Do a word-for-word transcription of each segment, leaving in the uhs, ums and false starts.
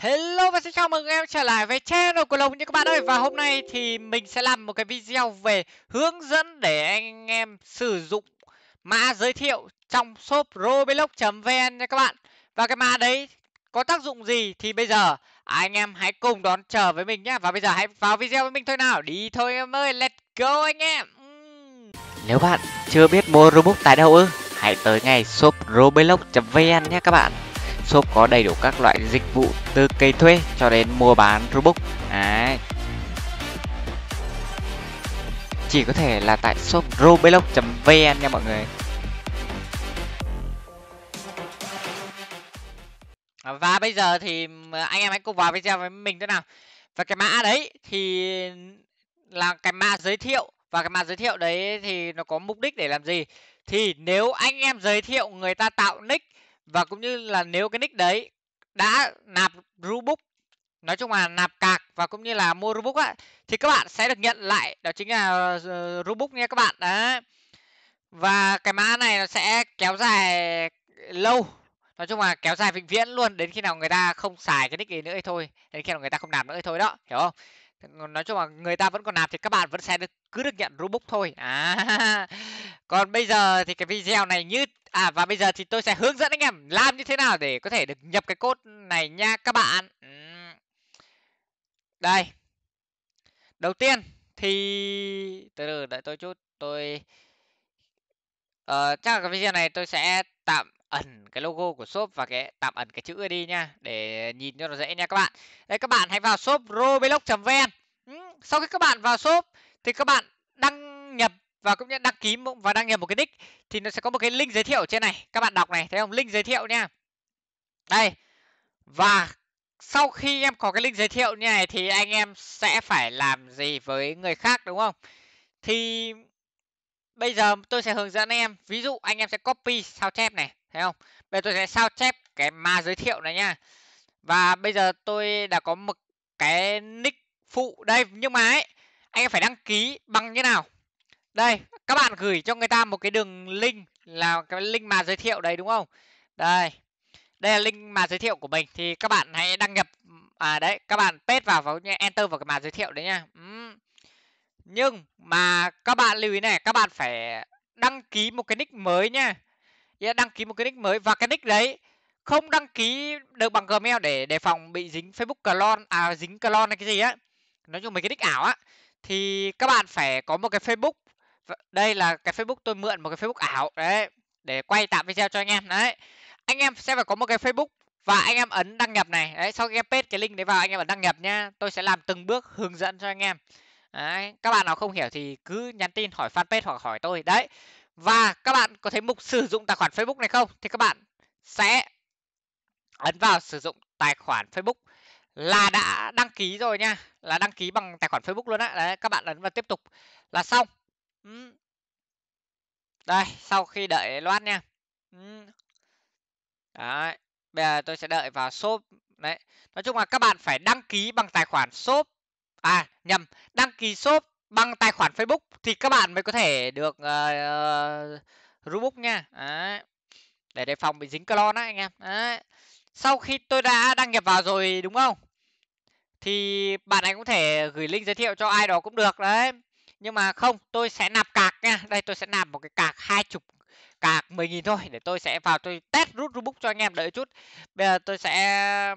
Hello và xin chào mừng em trở lại với channel của Lồng như các bạn ơi. Và hôm nay thì mình sẽ làm một cái video về hướng dẫn để anh em sử dụng mã giới thiệu trong shop roblox chấm vn nha các bạn. Và cái mã đấy có tác dụng gì thì bây giờ anh em hãy cùng đón chờ với mình nhé. Và bây giờ hãy vào video với mình thôi nào. Đi thôi em ơi, let's go anh em. Nếu bạn chưa biết mua Robux tại đâu ư, hãy tới ngay shop roblox chấm vn nhé các bạn. Shop có đầy đủ các loại dịch vụ từ cây thuê cho đến mua bán Robux. Đấy. Chỉ có thể là tại shop roblox chấm vn nha mọi người. Và bây giờ thì anh em hãy cùng vào video với mình thế nào. Và cái mã đấy thì là cái mã giới thiệu. Và cái mã giới thiệu đấy thì nó có mục đích để làm gì? Thì nếu anh em giới thiệu người ta tạo nick, và cũng như là nếu cái nick đấy đã nạp Robux, nói chung là nạp cạc và cũng như là mua Robux á, thì các bạn sẽ được nhận lại, đó chính là Robux nha các bạn. Đấy. Và cái mã này nó sẽ kéo dài lâu, nói chung là kéo dài vĩnh viễn luôn, đến khi nào người ta không xài cái nick ấy nữa ấy thôi, đến khi nào người ta không nạp nữa ấy thôi đó, hiểu không? Nói chung là người ta vẫn còn nạp thì các bạn vẫn sẽ được cứ được nhận Robux thôi. À. Còn bây giờ thì cái video này như à và bây giờ thì tôi sẽ hướng dẫn anh em làm như thế nào để có thể được nhập cái code này nha các bạn. Đây. Đầu tiên thì từ từ đợi tôi chút, tôi ờ, chắc là cái video này tôi sẽ tạm ẩn cái logo của shop và cái tạm ẩn cái chữ đi nha, để nhìn cho nó dễ nha các bạn. Đây, các bạn hãy vào shop roblox chấm vn. Sau khi các bạn vào shop thì các bạn đăng nhập và cũng như đăng ký và đăng nhập một cái nick, thì nó sẽ có một cái link giới thiệu trên này, các bạn đọc này thấy không, link giới thiệu nha. Đây. Và sau khi em có cái link giới thiệu như này thì anh em sẽ phải làm gì với người khác đúng không? Thì bây giờ tôi sẽ hướng dẫn anh em. Ví dụ anh em sẽ copy sao chép này, thấy không? Bây giờ tôi sẽ sao chép cái mã giới thiệu này nha. Và bây giờ tôi đã có một cái nick phụ đây, nhưng mà ấy, anh em phải đăng ký bằng như nào? Đây, các bạn gửi cho người ta một cái đường link là cái link mã giới thiệu đấy đúng không? Đây. Đây là link mã giới thiệu của mình, thì các bạn hãy đăng nhập à đấy, các bạn paste vào vào enter vào cái mã giới thiệu đấy nha. Uhm. Nhưng mà các bạn lưu ý này, các bạn phải đăng ký một cái nick mới nha. Đăng ký một cái nick mới, và cái nick đấy không đăng ký được bằng Gmail để đề phòng bị dính Facebook clone, à dính clone hay cái gì á. Nói chung mấy cái nick ảo á, thì các bạn phải có một cái Facebook. Đây là cái Facebook tôi mượn một cái Facebook ảo đấy để quay tạm video cho anh em. Đấy. Anh em sẽ phải có một cái Facebook và anh em ấn đăng nhập này. Đấy, sau khi em paste cái link đấy vào anh em ấn đăng nhập nha. Tôi sẽ làm từng bước hướng dẫn cho anh em. Đấy, các bạn nào không hiểu thì cứ nhắn tin hỏi fanpage hoặc hỏi tôi. Đấy. Và các bạn có thấy mục sử dụng tài khoản Facebook này không? Thì các bạn sẽ ấn vào sử dụng tài khoản Facebook là đã đăng ký rồi nha, là đăng ký bằng tài khoản Facebook luôn á. Đấy, các bạn ấn vào tiếp tục là xong. Ừ. Đây, sau khi đợi loát nha. Ừ. Đấy, bây giờ tôi sẽ đợi vào shop. Đấy, nói chung là các bạn phải đăng ký bằng tài khoản shop. À, nhầm, đăng ký shop bằng tài khoản Facebook thì các bạn mới có thể được uh, Robux nha. Đấy. Để đề phòng bị dính clone á anh em. Đấy. Sau khi tôi đã đăng nhập vào rồi đúng không? Thì bạn ấy cũng thể gửi link giới thiệu cho ai đó cũng được đấy. Nhưng mà không, tôi sẽ nạp cạc nha. Đây, tôi sẽ nạp một cái cạc hai mươi cạc mười nghìn thôi, để tôi sẽ vào tôi test rút Robux cho anh em. Đợi chút. Bây giờ tôi sẽ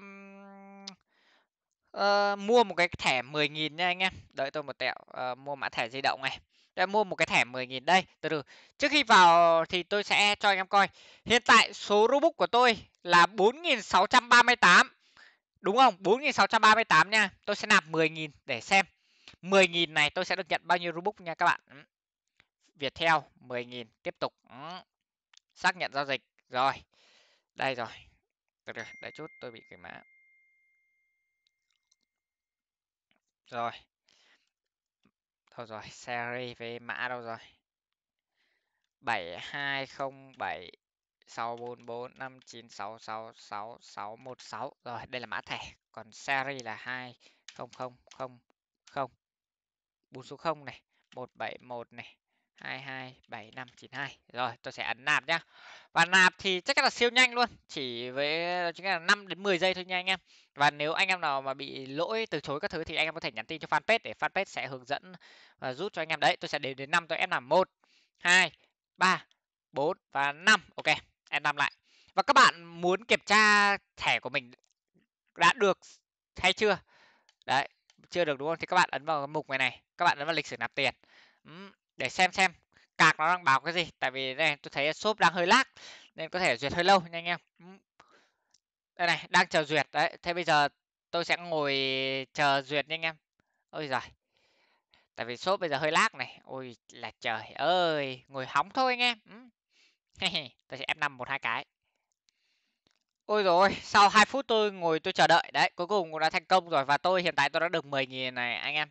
Uh, mua một cái thẻ mười nghìn nha anh em. Đợi tôi một tẹo. Uh, mua mã thẻ di động này. Tôi mua một cái thẻ mười nghìn đây. Từ từ. Trước khi vào thì tôi sẽ cho anh em coi. Hiện tại số Robux của tôi là bốn nghìn sáu trăm ba mươi tám. Đúng không? bốn nghìn sáu trăm ba mươi tám nha. Tôi sẽ nạp mười nghìn để xem. mười nghìn này tôi sẽ được nhận bao nhiêu Robux nha các bạn. Viettel mười nghìn. Tiếp tục. Xác nhận giao dịch. Rồi. Đây rồi. Từ từ. Đợi chút tôi bị cái mã. Rồi. Thôi rồi, series với mã đâu rồi? bảy hai không bảy sáu bốn bốn năm chín sáu sáu sáu sáu một sáu. Rồi, đây là mã thẻ, còn series là hai không không không không. Bốn số không này, một bảy một này, hai hai bảy năm chín hai. Rồi, tôi sẽ ấn nạp nhá. Và nạp thì chắc là siêu nhanh luôn, chỉ với chính là năm đến mười giây thôi nha anh em. Và nếu anh em nào mà bị lỗi từ chối các thứ thì anh em có thể nhắn tin cho fanpage để fanpage sẽ hướng dẫn và giúp cho anh em đấy. Tôi sẽ đếm đến năm, tôi ép làm một hai ba bốn và năm. Ok, em làm lại. Và các bạn muốn kiểm tra thẻ của mình đã được hay chưa? Đấy, chưa được đúng không? Thì các bạn ấn vào mục này này, các bạn ấn vào lịch sử nạp tiền. Uhm. Để xem xem cạc nó đang báo cái gì, tại vì đây tôi thấy shop đang hơi lag nên có thể duyệt hơi lâu nha anh em. Đây này, đang chờ duyệt đấy. Thế bây giờ tôi sẽ ngồi chờ duyệt nha anh em. Ôi giời, tại vì shop bây giờ hơi lag này. Ôi là trời ơi, ngồi hóng thôi anh em. Tôi sẽ ép năm một hai cái. Ôi rồi, sau hai phút tôi ngồi tôi chờ đợi đấy, cuối cùng cũng đã thành công rồi. Và tôi hiện tại tôi đã được mười nghìn này anh em.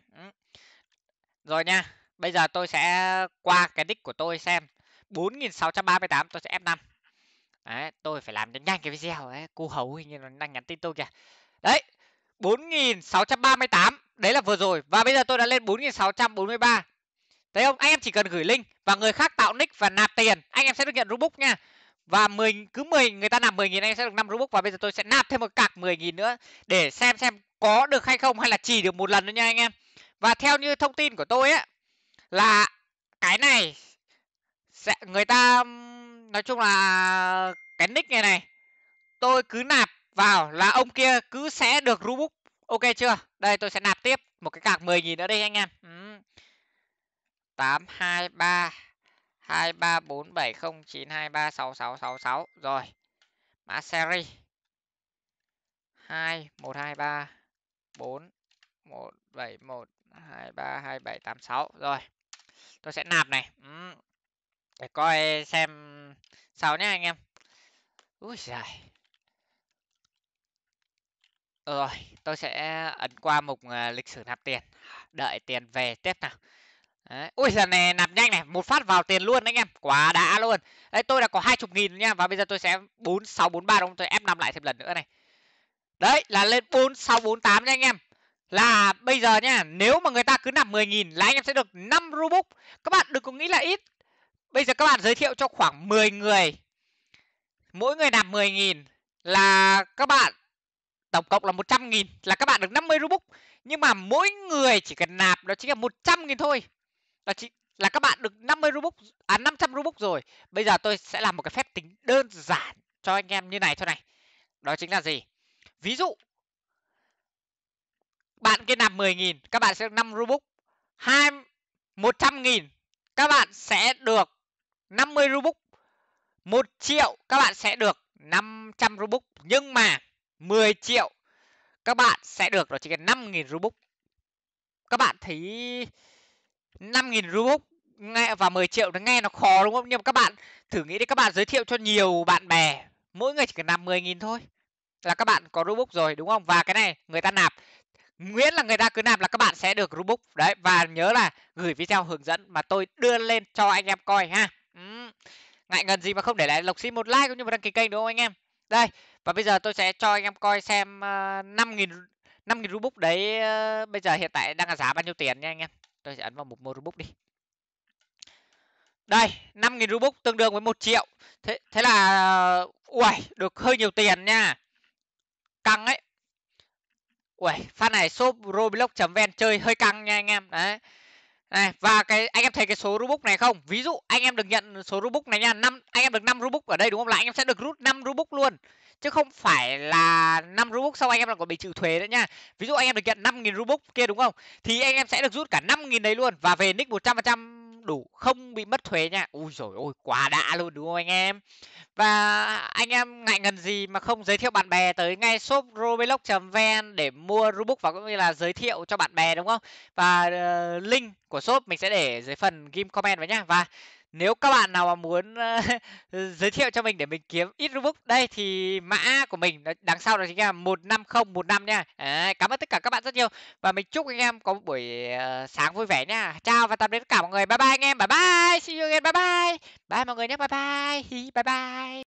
Rồi nha. Bây giờ tôi sẽ qua cái nick của tôi xem. Bốn nghìn sáu trăm ba mươi tám, tôi sẽ ép năm. Đấy, tôi phải làm nhanh nhanh cái video đấy. Cô Hấu hình như nó đang nhắn tin tôi kìa. Đấy, bốn nghìn sáu trăm ba mươi tám. Đấy là vừa rồi. Và bây giờ tôi đã lên bốn nghìn sáu trăm bốn mươi ba. Thấy không, anh em chỉ cần gửi link và người khác tạo nick và nạp tiền, anh em sẽ được nhận Robux nha. Và mình cứ mười người ta nạp mười nghìn, anh em sẽ được năm Robux. Và bây giờ tôi sẽ nạp thêm một cạc mười nghìn nữa để xem xem có được hay không, hay là chỉ được một lần nữa nha anh em. Và theo như thông tin của tôi ấy, là cái này sẽ người ta nói chung là cái nick này này tôi cứ nạp vào là ông kia cứ sẽ được Robux. Ok chưa? Đây tôi sẽ nạp tiếp một cái cạc mười nghìn nữa đây anh em. tám hai ba hai ba bốn bảy không chín hai ba sáu sáu sáu sáu. Rồi. Mã series hai một hai ba bốn một bảy một hai ba hai bảy tám sáu. Rồi. Tôi sẽ nạp này để coi xem sao nhé anh em. Úi giời. Rồi, tôi sẽ ấn qua mục lịch sử nạp tiền, đợi tiền về tiếp nào. Đấy. Ui giờ này nạp nhanh này, một phát vào tiền luôn anh em, quá đã luôn. Đấy, tôi đã có hai mươi nghìn nha. Và bây giờ tôi sẽ bốn sáu bốn ba đúng không? Tôi ép năm lại thêm lần nữa này. Đấy là lên bốn sáu bốn tám nha anh em. Là bây giờ nha, nếu mà người ta cứ nạp mười nghìn là anh em sẽ được năm Robux. Các bạn đừng có nghĩ là ít. Bây giờ các bạn giới thiệu cho khoảng mười người, mỗi người nạp mười nghìn là các bạn tổng cộng là một trăm nghìn, là các bạn được năm mươi Robux. Nhưng mà mỗi người chỉ cần nạp đó chính là một trăm nghìn thôi, đó chỉ là các bạn được năm mươi Robux, à năm trăm Robux rồi. Bây giờ tôi sẽ làm một cái phép tính đơn giản cho anh em như này thôi này. Đó chính là gì? Ví dụ bạn kia nạp mười nghìn, các bạn sẽ được năm Robux. một trăm nghìn, các bạn sẽ được năm mươi Robux. một triệu, các bạn sẽ được năm trăm Robux. Nhưng mà mười triệu, các bạn sẽ được đó chỉ cần năm nghìn Robux. Các bạn thấy năm nghìn Robux và mười triệu nó nghe nó khó đúng không? Nhưng mà các bạn thử nghĩ đi, các bạn giới thiệu cho nhiều bạn bè, mỗi người chỉ cần nạp mười nghìn thôi là các bạn có Robux rồi đúng không? Và cái này người ta nạp, miễn là người ta cứ nạp là các bạn sẽ được Robux. Đấy, và nhớ là gửi video hướng dẫn mà tôi đưa lên cho anh em coi ha. Ừ. Ngại ngần gì mà không để lại Lộc xin một like cũng như một đăng ký kênh đúng không anh em? Đây, và bây giờ tôi sẽ cho anh em coi xem uh, năm nghìn Robux đấy uh, bây giờ hiện tại đang là giá bao nhiêu tiền nha anh em. Tôi sẽ ấn vào mục mua Robux đi. Đây, năm nghìn Robux tương đương với một triệu. Thế thế là ui, được hơi nhiều tiền nha. Căng ấy. Uầy, phát này shop roblox chấm vn chơi hơi căng nha anh em. Đấy. Này, và cái anh em thấy cái số Robux này không? Ví dụ anh em được nhận số Robux này nha, năm anh em được năm Robux ở đây đúng không? Là anh em sẽ được rút năm Robux luôn. Chứ không phải là năm Robux xong anh em là còn bị trừ thuế nữa nha. Ví dụ anh em được nhận năm nghìn Robux kia đúng không? Thì anh em sẽ được rút cả năm nghìn đấy luôn và về nick một trăm phần trăm đủ, không bị mất thuế nha. Ui giời ơi, quá đã luôn đúng không anh em? Và anh em ngại ngần gì mà không giới thiệu bạn bè tới ngay shop roblox chấm vn để mua Robux và cũng như là giới thiệu cho bạn bè đúng không? Và uh, link của shop mình sẽ để dưới phần ghim comment vào nhá. Và nếu các bạn nào mà muốn uh, giới thiệu cho mình để mình kiếm ít Robux đây thì mã của mình đằng sau đó chính là một năm không một năm nha. À, cảm ơn tất cả các bạn rất nhiều và mình chúc anh em có một buổi uh, sáng vui vẻ nha. Chào và tạm biệt tất cả mọi người. Bye bye anh em. Bye bye. See you again. Bye bye. Bye mọi người nhé. Bye bye. Hi, bye bye.